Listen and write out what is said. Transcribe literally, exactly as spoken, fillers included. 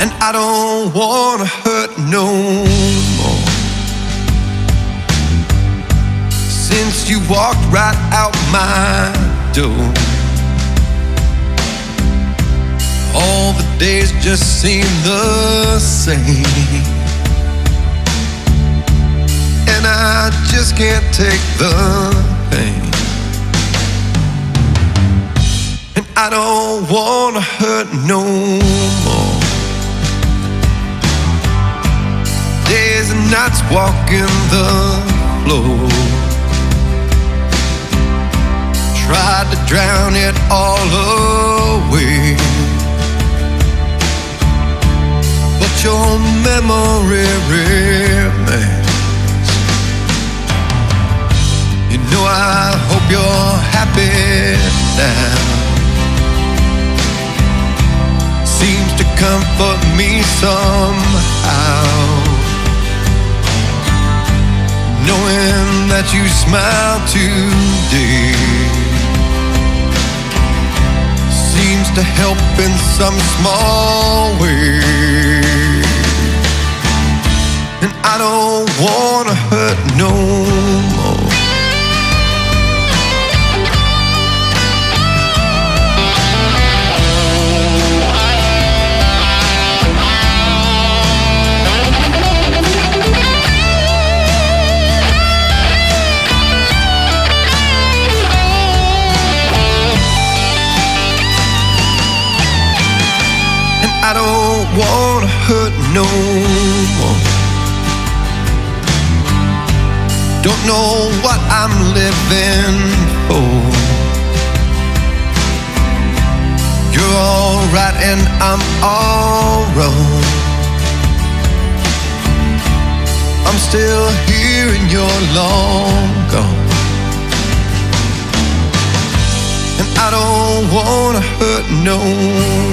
and I don't wanna hurt no more. Since you walked right out my door, all the days just seem the same, and I just can't take the pain. I don't wanna hurt no more. Days and nights walking the floor, tried to drown it all away, but your memory remains. You know I hope you're happy now, seems to comfort me somehow, knowing that you smile today seems to help in some small way. And I don't wanna hurt no more. I don't wanna hurt no more. Don't know what I'm living for. You're all right and I'm all wrong. I'm still here and you're long gone. And I don't wanna hurt no more.